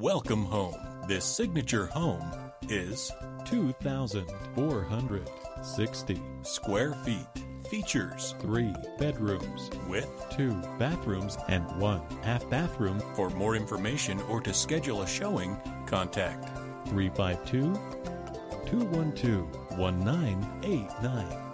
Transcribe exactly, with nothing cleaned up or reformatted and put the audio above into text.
Welcome home. This signature home is two thousand four hundred sixty square feet. Features three bedrooms with two bathrooms and one half bathroom. For more information or to schedule a showing, contact three five two, two one two, one nine eight nine.